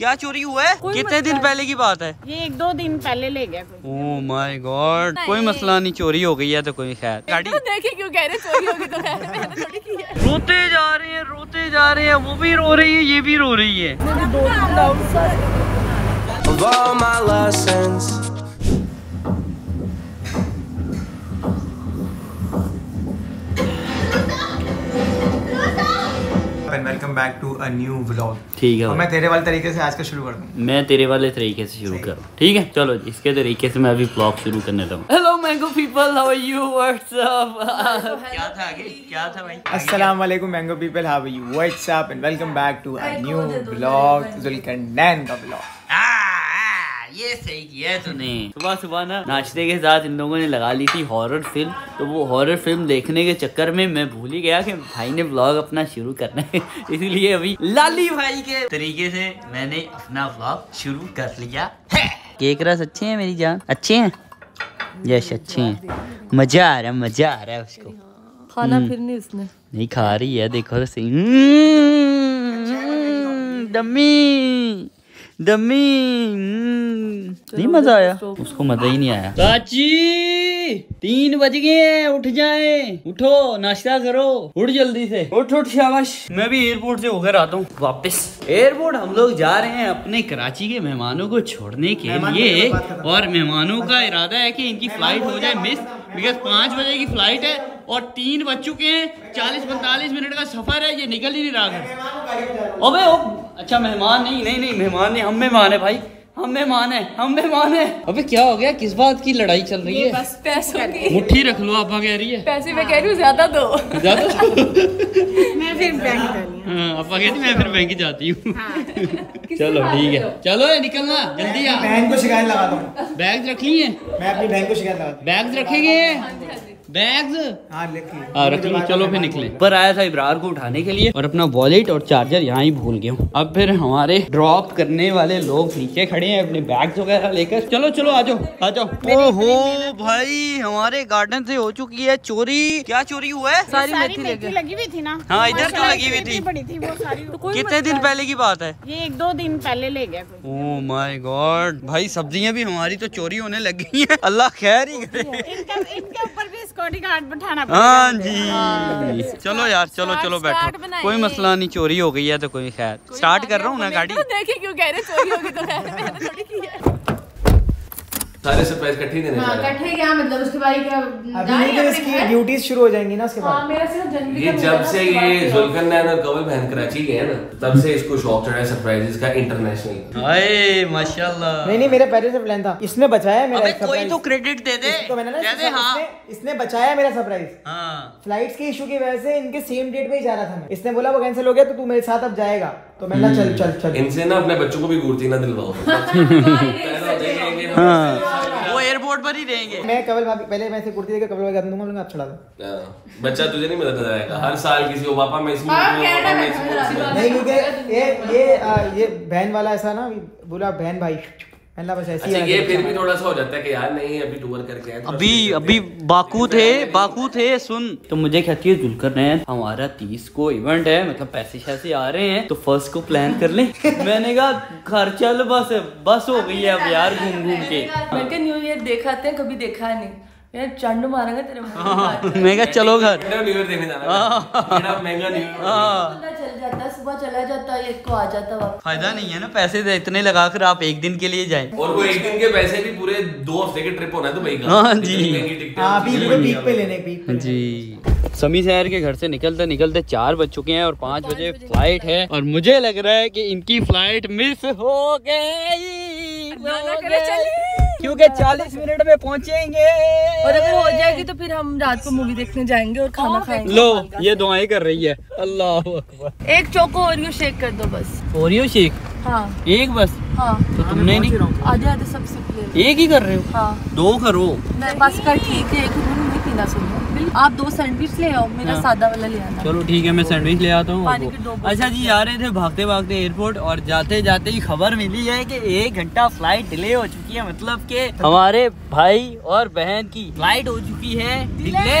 क्या चोरी हुआ है? कितने दिन पहले की बात है? ये 1-2 दिन पहले ले गया। ओह माय गॉड, कोई मसला नहीं, चोरी हो गई है तो कोई खैर। गाड़ी देखिए क्यों कह रहे चोरी हो गई तो खैर। रोते जा रहे हैं, वो भी रो रही है, ये भी रो रही है। Welcome back to a new vlog. ठीक है, और मैं तेरे वाले तरीके से आज का शुरू कर दूं। मैं तेरे वाले तरीके से शुरू करूँ, ठीक है? चलो इसके तरीके से मैं अभी व्लॉग शुरू करने लगा हूँ। Hello mango people, how are you? What's up? क्या था भाई? अस्सलाम वालेकुम mango people, how are you? What's up and welcome back to a new vlog, Zulqarnain का व्लॉग। ये सही किया तूने। सुबह सुबह ना नाश्ते के साथ इन लोगों ने लगा ली थी हॉरर फिल्म, तो वो हॉरर फिल्म देखने के चक्कर में मैं भूल ही गया कि भाई ने व्लॉग अपना शुरू करना है। इसलिए अभी लाली भाई के तरीके से मैंने अपना व्लॉग शुरू कर लिया है। केक रस अच्छे हैं मेरी जान, अच्छे हैं? यस अच्छे हैं। मजा आ रहा है उसको। खाना फिर नहीं, उसने नहीं खा रही है, देखो डमी डमी। नहीं मजा आया उसको, मजा ही नहीं आया। चाची 3 बज गए हैं, उठ जाएं, उठो नाश्ता करो, उठ जल्दी से, उठ शाबाश। मैं भी एयरपोर्ट से होकर आता हूँ वापस। एयरपोर्ट हम लोग जा रहे हैं अपने कराची के मेहमानों को छोड़ने के लिए, और मेहमानों का इरादा है कि इनकी फ्लाइट हो जाए मिस, बिकॉज 5 बजे की फ्लाइट है और 3 बज चुके हैं। 40-45 मिनट का सफर है, ये निकल ही नहीं रहा है। अबे अच्छा मेहमान नहीं, मेहमान नहीं, हम मेहमान है भाई, हम मेहमान है। अबे क्या हो गया, किस बात की लड़ाई चल रही है? बस पैसों की। मुट्ठी रख लो आपा कह रही है, पैसे मैं कह रही हूँ ज्यादा दो। मैं फिर बैंक ही जाती हूँ। चलो ठीक है, चलो निकलना जल्दी। बैंक को शिकायत लगाता हूँ। बैग रख ली है? मैं अपनी बैंक को शिकायत लगाता हूँ। बैग रखेंगे, बैग रख ली। चलो फिर निकले। पर आया था इब्रार को उठाने के लिए और अपना वॉलेट और चार्जर यहाँ ही भूल गया हूँ। अब फिर हमारे ड्रॉप करने वाले लोग नीचे खड़े हैं अपने बैग वगैरह लेकर। चलो आ जाओ। ओहो भाई, हमारे गार्डन से हो चुकी है चोरी। क्या चोरी हुआ है? सारी मेथी लगी हुई थी ना। हाँ, इधर तो लगी हुई थी। कितने दिन पहले की बात है? ये 1-2 दिन पहले ले गया। ओह माय गॉड भाई, सब्जियाँ भी हमारी तो चोरी होने लगी है। अल्लाह खैर ही करे। हाँ जी, चलो यार, चलो बैठो, कोई मसला नहीं, चोरी हो गई है तो कोई खैर। स्टार्ट कर रहा हूँ ना गाड़ी। देखिए क्यों कह रहे चोरी हो गई तो खैर। सारे सरप्राइज इकट्ठे देने जा रहे हैं। क्या मतलब उसके बाद क्या अभी तो इसकी ड्यूटीज शुरू हो जाएंगी ना उसके बाद। मेरा सिर्फ जनवरी का, जब से ये ज़ुल्क़रनैन और कवल बहन कराची गए ना, तब से इसको शौक चढ़ा है सरप्राइजेस का, इंटरनेशनल। हाय माशाल्लाह। नहीं नहीं, मेरा पहले से प्लान था, इसने बचाया मेरा सरप्राइज। अबे कोई तो क्रेडिट दे दे। तो मैंने ना, हां इसने बचाया मेरा सरप्राइज। हां, फ्लाइट्स के इशू की वजह से इनके सेम डेट पे ही जा रहा था मैं। इसने बोला वो कैंसिल हो गया तो तू मेरे साथ अब जाएगा, तो मैंने कहा चल। इनसे ना अपने बच्चों को भी गुर्दी ना दिलवाओ। हाँ, वो एयरपोर्ट पर ही रहेंगे। मैं कवल भाभी पहले मैं से कुर्ती देकर कवल भाभी कर दूंगा, आप चढ़ा दो। बच्चा तुझे नहीं मदद करेगा हर साल किसी को। पापा मैं इसमें नहीं, क्योंकि ये बहन वाला ऐसा ना बोला, बहन भाई अच्छा, ये फिर भी थोड़ा सा हो जाता है कि यार नहीं अभी टूर करके आए। अभी बाकू थे सुन, तो मुझे कहती है ज़ुल्क़रनैन हमारा 30 को इवेंट है, मतलब पैसे आ रहे हैं तो 1st को प्लान कर ले। मैंने कहा घर चल, बस हो गई है अब यार घूम के। न्यू ईयर देखा था, कभी देखा नहीं, चंड मारेंगे तेरे। मैं कहा चलो घर न्यू ईयर देखने जाना। महंगा न्यू ईयर सुबह चला जाता है, एक को आ जाता है। फायदा नहीं है ना, पैसे इतने लगा कर आप 1 दिन के लिए जाएं, और वो 1 दिन के पैसे भी पूरे 2 हफ्ते के ट्रिप होना है दुबई का। हाँ जी, आप ही पीक पे लेने पीक जी। समी शहर के घर से निकलते 4 बज चुके हैं और 5 बजे फ्लाइट है, और मुझे लग रहा है कि इनकी फ्लाइट मिस हो गई, क्योंकि 40 मिनट में पहुंचेंगे। और अगर हो जाएगी तो फिर हम रात को मूवी देखने जाएंगे और खाना खाएंगे। लो ये दुआएं कर रही है। अल्लाह अकबर। 1 चोको ओरियो शेक कर दो बस। Oreo shake? हाँ 1 बस। हाँ तो तुमने नहीं आधे सब सीख ले। 1 ही कर रहे हो? हाँ 2 करो। बस का ठीक है, 1 पीना सुनो। आप 2 सैंडविच ले आओ, मेरा सादा वाला ले आना। चलो ठीक है, मैं सैंडविच ले आता हूँ। अच्छा जी, आ रहे थे भागते भागते एयरपोर्ट, और जाते जाते ही खबर मिली है कि 1 घंटा फ्लाइट डिले हो चुकी है, मतलब कि हमारे भाई और बहन की फ्लाइट हो चुकी है डिले।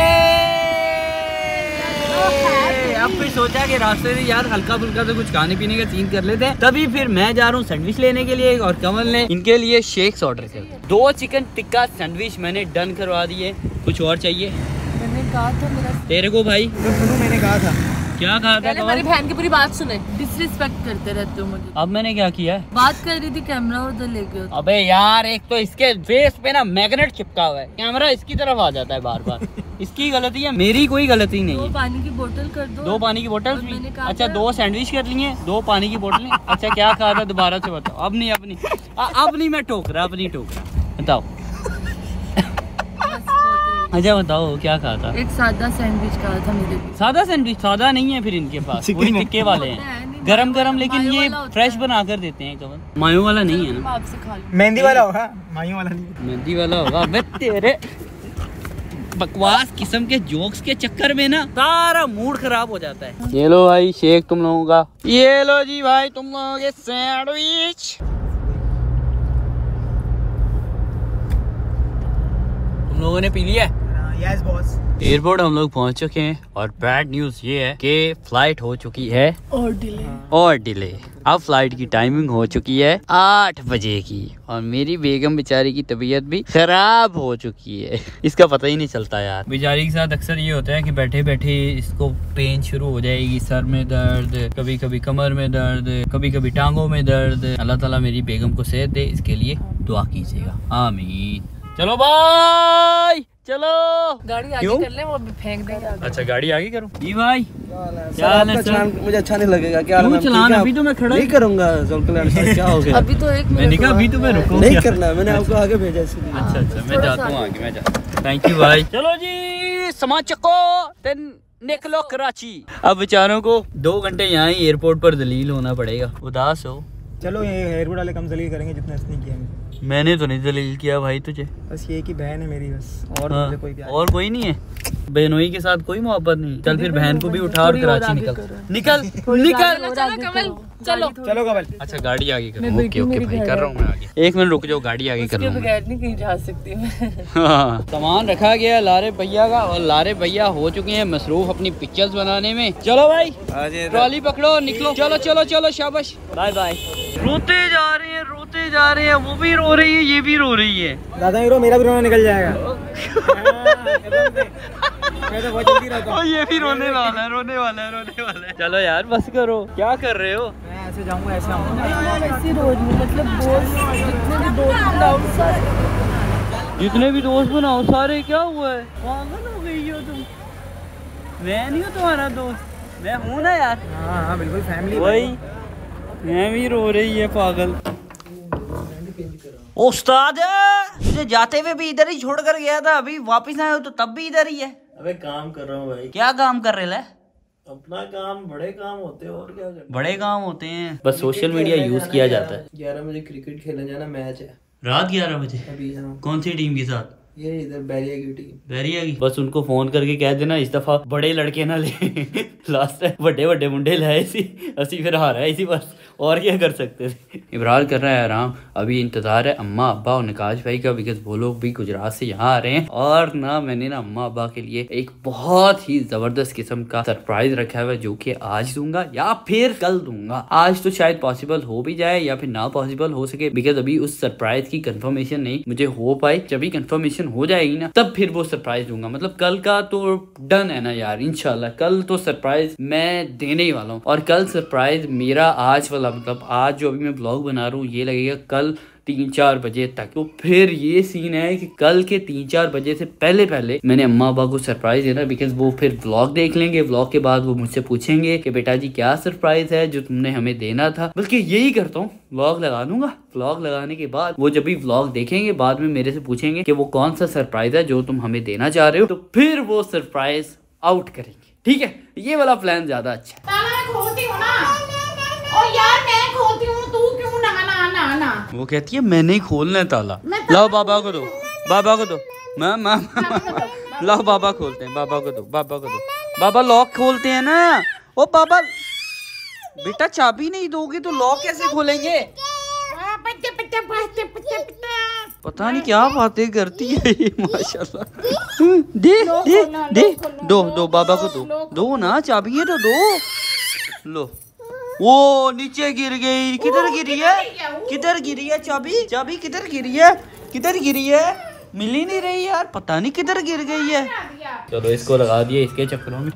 अब कोई सोचा कि रास्ते से यार हल्का फुल्का तो कुछ खाने पीने का सीन कर लेते हैं, तभी फिर मैं जा रहा हूँ सैंडविच लेने के लिए और कमल ने इनके लिए शेक्स ऑर्डर किए। 2 चिकन टिक्का सैंडविच मैंने डन करवा दिए। कुछ और चाहिए? मैंने कहा था मेरा तेरे को भाई मैंने कहा था क्या कहा था? मेरी बहन की पूरी बात सुने, डिसरिस्पेक्ट करते रहते हो मुझे। अब मैंने क्या किया? बात कर रही थी कैमरा उधर लेके। अबे यार एक तो इसके फेस पे ना मैग्नेट चिपका हुआ है, कैमरा इसकी तरफ आ जाता है बार बार। इसकी गलती है, मेरी कोई गलती नहीं है। 2 पानी की बोतल कर दो। 2 पानी की बोतल भी? अच्छा 2 सैंडविच कर लिए, 2 पानी की बोतलें। अच्छा क्या कहा था दोबारा से बताओ। अब नहीं अपनी, अब नहीं मैं ठोक रहा, अपनी ठोक रहा, बताओ। अच्छा बताओ क्या कहा था? एक सादा सैंडविच कहा था मेरे को। सादा सैंडविच? सादा नहीं है फिर इनके पास, वही टिक्के वाले हैं गरम गरम, लेकिन ये फ्रेश बना कर देते हैं। कमल मायो वाला नहीं है ना? आपसे खा लो। मेहंदी वाला होगा, मायो वाला नहीं, मेहंदी वाला होगा। मैं तेरे बकवास किस्म के जोक्स के चक्कर में ना सारा मूड खराब हो जाता है। ये लो भाई शेक तुम लोगों का, ये लो जी भाई तुम लोगों के सैंडविच। तुम लोगों ने पी लिया? Yes boss. एयरपोर्ट हम लोग पहुंच चुके हैं और बैड न्यूज ये है कि फ्लाइट हो चुकी है और डिले। अब फ्लाइट की टाइमिंग हो चुकी है 8 बजे की और मेरी बेगम बेचारी की तबीयत भी खराब हो चुकी है, इसका पता ही नहीं चलता यार। बेचारी के साथ अक्सर ये होता है कि बैठे बैठे इसको पेन शुरू हो जाएगी, सर में दर्द, कभी कभी कमर में दर्द, कभी कभी टांगों में दर्द। अल्लाह ताला मेरी बेगम को सेहत दे, इसके लिए दुआ कीजिएगा, आमीन। चलो भाई चलो, गाड़ी आगे कर ले, वो फेंक देंगे। अच्छा गाड़ी आगे करूं? जी भाई क्या हाल है सर? मुझे अच्छा नहीं लगेगा क्या चलान, अभी तो मैं खड़ा नहीं करूंगा ज़ुल्कर्नैन सर, क्या हो गया? अभी तो एक मिनट, मैंने कहा अभी तो मैं रुकूंगा नहीं करना, मैंने आपको आगे भेजा इसलिए। अच्छा अच्छा मैं जाता हूँ आगे, मैं जाता हूँ, थैंक यू भाई। चलो जी सामान चको निकलो कराची। अब बेचारों को 2 घंटे यहाँ ही एयरपोर्ट पर दलील होना पड़ेगा। उदास हो? चलो ये एयरपोर्ट वाले कम दलील करेंगे जितना इसने किया। मैंने तो नहीं दलील किया भाई तुझे, बस ये कि बहन है मेरी बस, और हाँ, मुझे कोई प्यार और कोई नहीं है, बहनोई के साथ कोई मोहब्बत नहीं। चल फिर बहन को भी उठा और कराची निकल। चलो कमल। अच्छा गाड़ी आगे करो। ओके ओके भाई कर रहा हूँ मैं आगे, 1 मिनट रुक जाओ, गाड़ी आगे कर रहा हूँ। बगैर नहीं कहीं जा सकती मैं। सामान रखा गया लारे भैया का और लारे भैया हो चुके हैं मसरूफ अपनी पिक्चर्स बनाने में। चलो भाई ट्रॉली पकड़ो और निकलो, चलो चलो चलो, शाबाश बाय बाय। रोते जा रहे हैं, रोते जा रहे हैं, वो भी रो रही है ये भी रो रही है। दादा रो, मेरा भी रोना निकल जाएगा। तो ये भी रोने वाला है, रोने वाला है, रोने वाला है। चलो यार बस करो, क्या कर रहे हो? मैं ऐसे जाऊंगा ऐसे आऊंगा, जितने भी दोस्त बनाओ सारे। क्या हुआ है, पागल हो गई हो तुम? मैं नहीं हूँ तुम्हारा दोस्त, मैं हूँ ना यार। हाँ बिल्कुल फैमिली वही, मैं भी रो रही है पागल। उस्ताद मुझे जाते हुए भी इधर ही छोड़ कर गया था, अभी वापस आया तो तब भी इधर ही है। अबे काम कर रहा हूँ भाई। क्या काम कर रहे? अपना काम, बड़े काम होते हैं और क्या करते हैं? बड़े काम होते हैं, बस सोशल मीडिया यूज किया जाता है। 11 बजे क्रिकेट खेलने जाना, मैच है रात 11 बजे। कौन सी टीम के साथ? ये इधर बैरिया की टीम। बैरिया की? बस उनको फोन करके कह देना इस दफा बड़े लड़के ना ले, लास्ट टाइम बड़े बड़े मुंडे लाए सी, असी फिर हारा है इसी बस, और क्या कर सकते थे। इब्राल कर रहा है आराम, अभी इंतजार है अम्मा अब्बा और नकाश भाई का, बिकॉज वो लोग भी गुजरात से यहाँ आ रहे हैं। और ना मैंने ना अम्मा अब्बा के लिए एक बहुत ही जबरदस्त किस्म का सरप्राइज रखा हुआ है, जो की आज दूंगा या फिर कल दूंगा। आज तो शायद पॉसिबल हो भी जाए या फिर ना पॉसिबल हो सके, बिकॉज अभी उस सरप्राइज की कंफर्मेशन नहीं मुझे हो पाई। जब भी कंफर्मेशन हो जाएगी ना तब फिर वो सरप्राइज दूंगा। मतलब कल का तो डन है ना यार, इंशाल्लाह कल तो सरप्राइज मैं देने ही वाला हूँ। और कल सरप्राइज मेरा आज वाला, मतलब आज जो अभी मैं ब्लॉग बना रहा हूँ ये लगेगा कल 3-4 बजे तक। तो फिर ये सीन है कि कल के 3-4 बजे से पहले पहले मैंने अम्मा अब्बा को सरप्राइज देना, बिकॉज वो फिर व्लॉग देख लेंगे, व्लॉग के बाद वो मुझसे पूछेंगे कि बेटा जी क्या सरप्राइज है जो तुमने हमें देना था। बल्कि यही करता हूँ, व्लॉग लगा दूंगा, व्लॉग लगाने के बाद वो जब भी व्लॉग देखेंगे बाद में मेरे से पूछेंगे कि वो कौन सा सरप्राइज है जो तुम हमें देना चाह रहे हो, तो फिर वो सरप्राइज आउट करेंगे। ठीक है ये वाला प्लान ज्यादा अच्छा ना। वो कहती है मैंने ही खोलना है ताला, लाओ बाबा को दो, बाबा को दो, माँ लाओ बाबा खोलते हैं, बाबा को दो, बाबा को दो, बाबा लॉक खोलते हैं ना। ओ बाबा बेटा चाबी नहीं दोगे तो लॉक कैसे खोलेंगे? पता नहीं क्या बातें करती है ये माशाल्लाह। दे दे दे दो दो बाबा को दो दो ना चाबी है तो दो। लो वो नीचे गिर गई। किधर गिरी है? किधर गिरी है चाबी? चाबी किधर गिरी है? किधर गिरी है? मिल ही नहीं रही यार, पता नहीं किधर गिर गई है। चलो इसको लगा दिए इसके चक्करों में।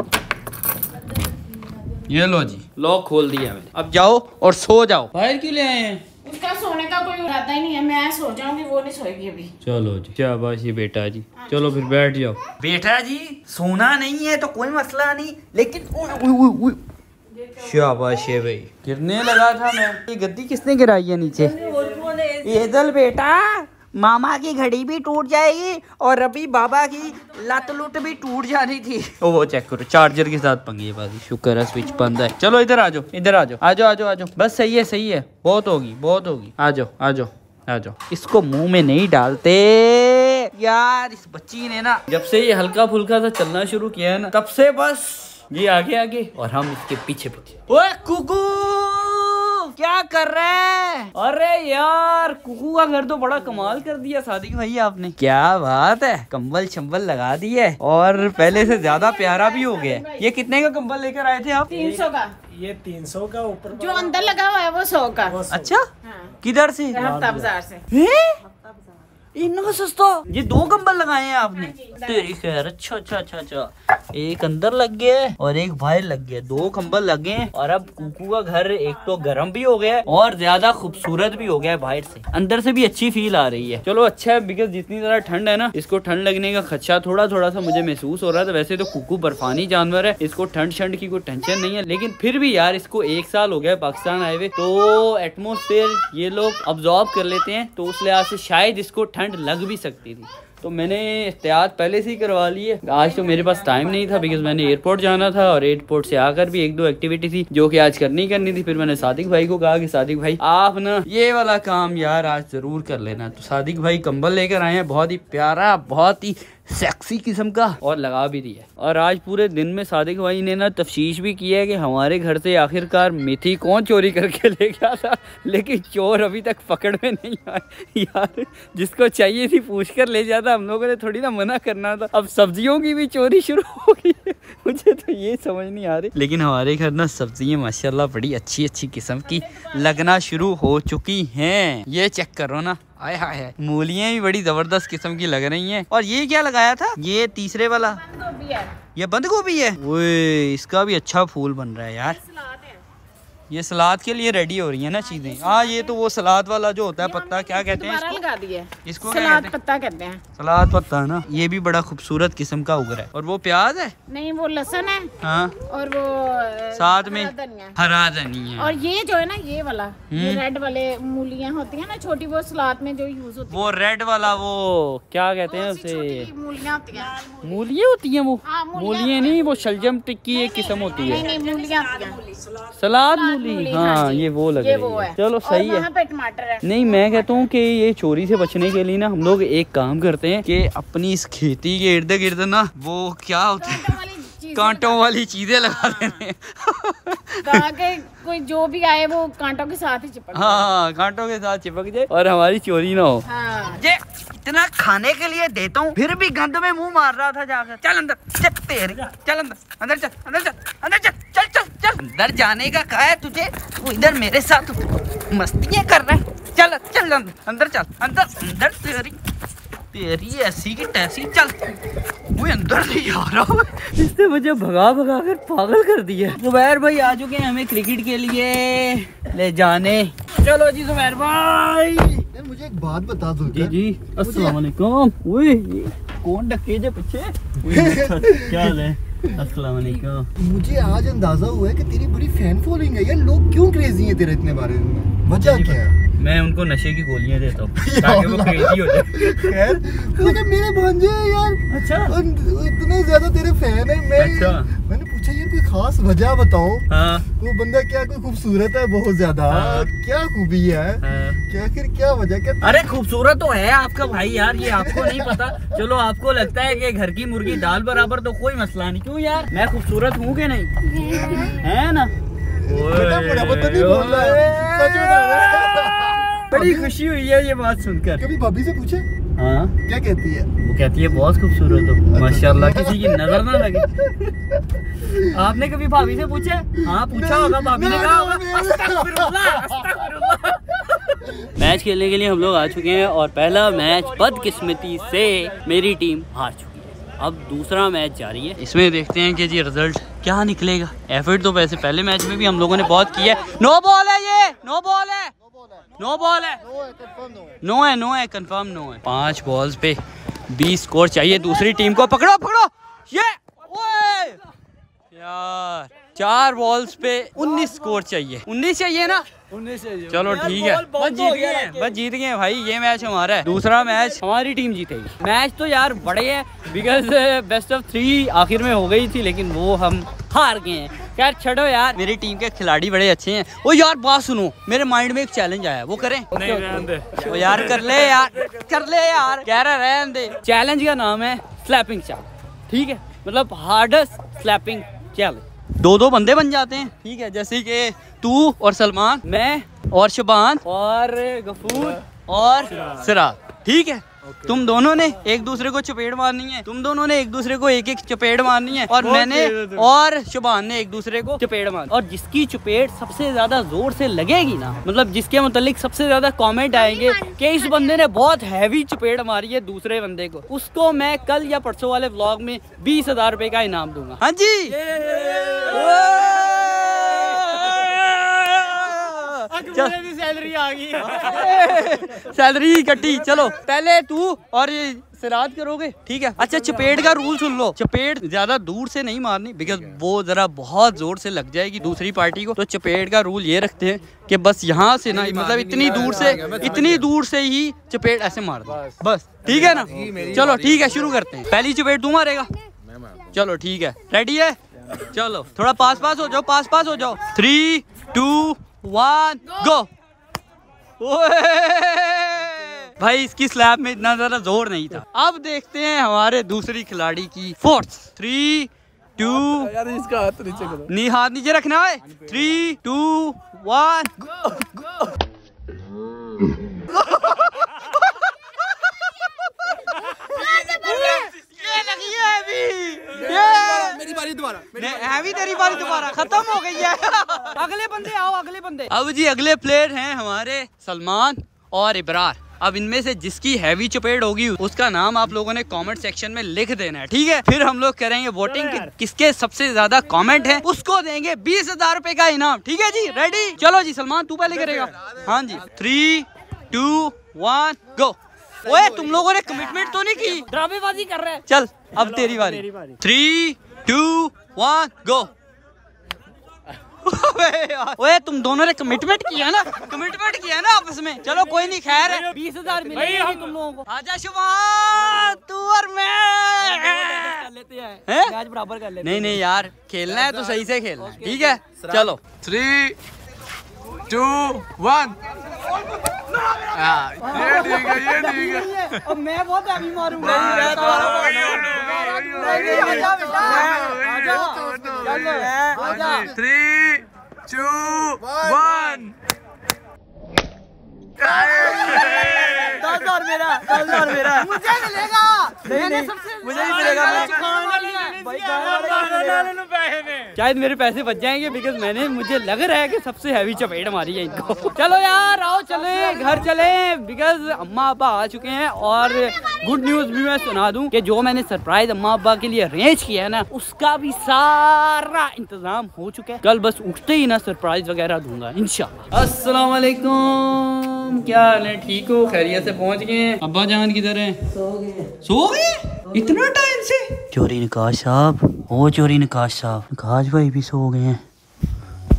ये लो जी लॉक खोल दिया मैंने। अब जाओ और सो जाओ। बाहर क्यों ले आए हैं? उसका सोने का कोई इरादा ही नहीं है। मैं सो जाऊंगी, वो नहीं सोएगी अभी। चलो जी शाबाश ये बेटा जी। चलो फिर बैठ जाओ बेटा जी। सोना नहीं है तो कोई मसला नहीं, लेकिन शाबाश है भाई। गिरने लगा था मैं। ये गद्दी किसने गिराई है नीचे? इधर बेटा मामा की घड़ी भी टूट जाएगी और रबी बाबा की लत लुट भी टूट जानी थी। ओ वो चेक करो चार्जर के साथ पंगे बाजी। शुक्र है स्विच बंद है। चलो इधर आ जाओ, इधर आ जाओ, आ जाओ, आ जाओ, आ जाओ। बस सही है, सही है, बहुत होगी, बहुत होगी। आ जाओ, आ जाओ, आ जाओ। इसको मुंह में नहीं डालते यार। इस बच्ची ने ना जब से ये हल्का फुल्का सा चलना शुरू किया है ना, तब से बस ये आगे आगे और हम इसके पीछे पीछे। ओए कुकू क्या कर रहे हैं? अरे यार कुकू का घर तो बड़ा कमाल कर दिया सादिक भाई आपने। क्या बात है, कंबल शंबल लगा दी है और पहले से ज्यादा प्यारा भी हो गया। ये कितने का कंबल लेकर आए थे आप? 300 का। ये 300 का ऊपर जो अंदर लगा हुआ है वो 100 का। अच्छा हाँ। किधर से? हफ्ता बाजार से। इतना सस्ता? ये 2 कंबल लगाए हैं आपने? तेरी खैर। अच्छा अच्छा अच्छा अच्छा। एक अंदर लग गया और एक बाहर लग गया, 2 कंबल लगे। और अब कुकू का घर एक तो गर्म भी हो गया है और ज्यादा खूबसूरत भी हो गया है। बाहर से अंदर से भी अच्छी फील आ रही है। चलो अच्छा है, बिकॉज जितनी तरह ठंड है ना, इसको ठंड लगने का खदशा थोड़ा थोड़ा सा मुझे महसूस हो रहा था। वैसे तो कुकू बर्फानी जानवर है, इसको ठंड शंड की कोई टेंशन नहीं है, लेकिन फिर भी यार इसको 1 साल हो गया पाकिस्तान आए हुए, तो एटमोसफेयर ये लोग ऑब्जॉर्व कर लेते हैं, तो उस लिहाज से शायद इसको ठंड लग भी सकती थी। तो मैंने एहतियात पहले से ही करवा ली है। आज तो मेरे पास टाइम नहीं था, बिकॉज मैंने एयरपोर्ट जाना था और एयरपोर्ट से आकर भी 1-2 एक्टिविटी थी जो कि आज करनी थी। फिर मैंने सादिक भाई को कहा कि सादिक भाई आप ना ये वाला काम यार आज जरूर कर लेना। तो सादिक भाई कंबल लेकर आए हैं, बहुत ही प्यारा, बहुत ही सेक्सी किस्म का, और लगा भी दिया। और आज पूरे दिन में सादिक भाई ने ना तफ्तीश भी किया है कि हमारे घर से आखिरकार मेथी कौन चोरी करके ले गया था, लेकिन चोर अभी तक पकड़ में नहीं आए। यार जिसको चाहिए थी पूछ कर ले जाता, हम लोगों ने थोड़ी ना मना करना था। अब सब्जियों की भी चोरी शुरू हो गई है, मुझे तो ये समझ नहीं आ रही। लेकिन हमारे घर ना सब्जियाँ माशाल्लाह बड़ी अच्छी अच्छी किस्म की लगना शुरू हो चुकी हैं। ये चेक करो ना, आय हाय हाय, मूलियाँ भी बड़ी जबरदस्त किस्म की लग रही हैं। और ये क्या लगाया था? ये तीसरे वाला ये बंद गोभी है। ओए इसका भी अच्छा फूल बन रहा है यार। ये सलाद के लिए रेडी हो रही है ना चीजें। हाँ ये तो वो सलाद वाला जो होता है पत्ता, क्या कहते हैं इसको? लगा दिया है। इसको सलाद पत्ता कहते हैं। सलाद पत्ता है ना। ये भी बड़ा खूबसूरत किस्म का उग रहा है। और वो प्याज है? नहीं वो लहसुन है। हाँ और वो साथ में हरा धनिया। और ये जो है ना ये वाला रेड वाले मूलियाँ होती है ना छोटी, वो सलाद में जो यूज होती है, वो रेड वाला, वो क्या कहते हैं उसे? मूलियाँ होती है। मूलियाँ होती है वो? मूलियाँ नहीं, वो शलजम टिक्की एक किस्म होती है। मूलियाँ सलाद। हाँ ये वो लग ये रही वो है। चलो सही है। पे टमाटर है। नहीं मैं कहता हूँ कि ये चोरी से बचने के लिए ना हम लोग एक काम करते हैं कि अपनी इस खेती के इर्द गिर्द ना वो क्या होता है कांटों वाली चीजें लगा देने। ताकि कोई जो भी आए वो कांटों के साथ ही चिपक। हाँ कांटों के साथ चिपक जाए और हमारी चोरी ना हो। ये इतना खाने के लिए देता हूँ फिर भी गंद में मुंह मार रहा था जाकर। चल अंदर, चल अंदर, अंदर चल, अंदर चल, अंदर चल, चल चल चल। अंदर जाने का कहा है तुझे, तू इधर मेरे साथ मस्तियाँ कर रहा है। चल चल अंदर, अंदर चल, अंदर अंदर। तेरी ऐसी की तैसी। चल वो अंदर नहीं आ रहा। इसने मुझे भगा भगा कर पागल कर दिया। जुबैर भाई आ चुके हैं हमें क्रिकेट के लिए ले जाने। चलो जी जुबैर भाई। मुझे एक बात बता दो। जी जी अस्सलाम वालेकुम। ओए कौन डके जे पीछे? क्या हाल है? अस्सलाम वालेकुम। मुझे आज अंदाजा हुआ है कि तेरी बड़ी फैन फॉलोइंग है यार। लोग क्यों क्रेजी हैं तेरे इतने बारे में, वजह क्या है? मैं उनको नशे की गोलियां देता हूँ ताकि वो क्रेजी हो जाए। खैर लेकिन मेरे भांजे यार। अच्छा इतने ज्यादा तेरे फैन है? मैं अच्छा। मैंने पूछा यार कोई खास वजह बताओ। हाँ। वो बंदा क्या कोई खूबसूरत है बहुत ज्यादा? हाँ। क्या खूबी है? हाँ। क्या आखिर क्या वजह? क्या अरे खूबसूरत तो है आपका भाई यार, ये आपको नहीं पता। चलो आपको लगता है कि घर की मुर्गी दाल बराबर, तो कोई मसला नहीं। क्यों यार मैं खूबसूरत हूँ कि नहीं? है ना। सच बता रहा है बड़ी खुशी हुई है ये बात सुनकर। कभी भाभी से पूछे? हाँ, क्या कहती है? वो कहती है बहुत खूबसूरत हो माशाल्लाह, किसी की नजर ना लगे। आपने कभी भाभी से पूछे? हाँ पूछा होगा, भाभी ने कहा होगा। मैच खेलने के लिए हम लोग आ चुके हैं और पहला मैच बदकिस्मती से मेरी टीम हार चुकी है। अब दूसरा मैच जारी है, इसमें देखते हैं कि जी रिजल्ट क्या निकलेगा। एफर्ट तो वैसे पहले मैच में भी हम लोगों ने बहुत किया है। नो बॉल है, ये नो बॉल है, नो बॉल है, नो है कंफर्म नो है। 5 बॉल्स पे 20 स्कोर चाहिए दूसरी टीम को। पकड़ो पकड़ो, ये ओए यार 4 बॉल्स पे 19 स्कोर चाहिए। 19 चाहिए ना, 19 चाहिए। चलो ठीक है, बस जीत गए भाई, ये मैच हमारा है। दूसरा मैच हमारी टीम जीतेगी। मैच तो यार बड़े है, बिकॉज बेस्ट ऑफ 3 आखिर में हो गई थी, लेकिन वो हम हार गए हैं। यार छोड़ो यार, मेरी टीम के खिलाड़ी बड़े अच्छे हैं। वो यार बात सुनो, मेरे माइंड में एक चैलेंज आया, वो करें? नहीं, वो यार कर ले यार। कह रहा रहने दे। चैलेंज का नाम है स्लैपिंग चैलेंज, ठीक है? मतलब हार्डेस्ट स्लैपिंग चैलेंज। 2-2 बंदे बन जाते हैं, ठीक है? जैसे कि तू और सलमान, मैं और शबान और गफूर और सिराज, ठीक है? Okay. तुम दोनों ने एक दूसरे को चपेट मारनी है, तुम दोनों ने एक दूसरे को एक चपेट मारनी है, और मैंने और शुभान ने एक दूसरे को चपेट मारनी। और जिसकी चपेट सबसे ज्यादा जोर से लगेगी ना, मतलब जिसके मुतालिक सबसे ज्यादा कमेंट आएंगे कि इस बंदे ने बहुत हैवी चपेट मारी है दूसरे बंदे को, उसको मैं कल या परसों वाले व्लॉग में 20,000 रुपए का इनाम दूंगा। हाँ जी, सैलरी आ गई, सैलरी कटी। चलो पहले तू और सिराज करोगे, ठीक है? अच्छा चपेट का रूल सुन लो, चपेट ज्यादा दूर से नहीं मारनी, बिकॉज वो जरा बहुत जोर से लग जाएगी दूसरी पार्टी को। तो चपेट का रूल ये रखते हैं कि बस यहाँ से ना, मतलब इतनी दूर से ही चपेट ऐसे मार दो बस, ठीक है ना? चलो ठीक है, शुरू करते हैं। पहली चपेट तू मारेगा, चलो ठीक है? रेडी है? चलो थोड़ा पास पास हो जाओ। 3, 2, 1 गो। भाई इसकी स्लैब में इतना ज्यादा जोर नहीं था। अब देखते हैं हमारे दूसरी खिलाड़ी की फोर्स। 3, 2 यार इसका हाथ नीचे करो, नहीं हाथ नीचे रखना है। 3, 2, 1 गो। ये लगी है अभी, मेरी बारी दोबारा खत्म हो गई है। अगले बंदे आओ। अब जी अगले प्लेयर हैं हमारे सलमान और इब्रार। अब इनमें से जिसकी हैवी चपेट होगी उसका नाम आप लोगों ने कमेंट सेक्शन में लिख देना है, ठीक है? फिर हम लोग करेंगे वोटिंग कि किसके सबसे ज्यादा कमेंट है, उसको देंगे 20,000 रुपए का इनाम, ठीक है जी? रेडी? चलो जी सलमान तू पहले करेगा। हाँ जी, 3, 2, 1 गो। ओए तुम लोगों ने कमिटमेंट तो नहीं की, ड्रामेबाजी कर रहे हैं। चल अब तेरी बारी। 3, 2, 1 गो। ओए तुम दोनों ने कमिटमेंट किया ना आपस में। चलो कोई नहीं, खैर है 20,000 मिलेगा तुम लोगों को। आजा शुभान, तू और मैं लेते हैं आज बराबर कर लेते हैं। नहीं यार, खेलना है तो सही से खेलना, ठीक है? चलो 3, 2, 1 ये ठीक है। अब मैं बहुत हैवी मारूंगा। आजा। 3, 2, 1 10,000 मेरा। मुझे मिलेगा, मुझे मिलेगा। शायद मेरे पैसे बच जाएंगे, बिकॉज मुझे लग रहा है कि सबसे हैवी चपेट मारी है इनको। चलो यार आओ, चले घर चले, बिकॉज अम्मा अब्बा आ चुके हैं। और गुड न्यूज़ भी मैं सुना दूं कि जो मैंने सरप्राइज अम्मा अब्बा के लिए अरेंज किया है ना, उसका भी सारा इंतजाम हो चुका है। कल बस उठते ही ना सरप्राइज वगैरह दूंगा इंशाल्लाह। अस्सलाम वालेकुम, क्या हाल है? ठीक हो? खैरियत से पहुँच गए? अब्बा जान किधर है? सो गए इतना टाइम से? चोरी नकाश भाई भी सो गए हैं।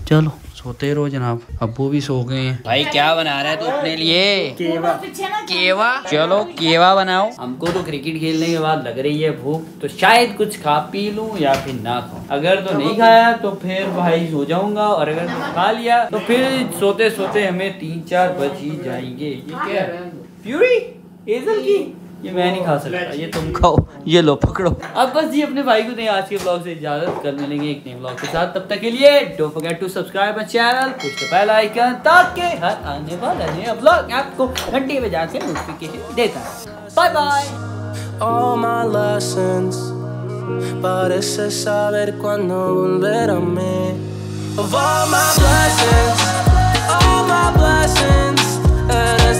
चलो सोते रहो जनाब। अब्बू भी सो गए हैं। भाई क्या बना रहा है तू अपने लिए? केवा। चलो केवा बनाओ। हमको तो क्रिकेट खेलने के बाद लग रही है भूख, तो शायद कुछ खा पी लूं या फिर ना खाऊं। अगर तो नहीं खाया तो फिर भाई सो जाऊंगा, और अगर खा लिया तो फिर सोते सोते हमें 3-4 बज ही जाएंगे। ये क्या प्यूरी एजल की ये मैं नहीं खा सकता, ये तुम खाओ, ये लो पकड़ो। अब बस जी अपने भाई को दें आज के ब्लॉग से इजाजत, कल मिलेंगे एक नए ब्लॉग के साथ। तब तक के लिए don't forget to subscribe our channel, push the bell icon ताकि हर आने वाला नया ब्लॉग आपको घंटे में जाके नोटिफिकेशन देता है। Bye bye. All my lessons parece saber cuando volver a mí. Of all my blessings, all my blessings.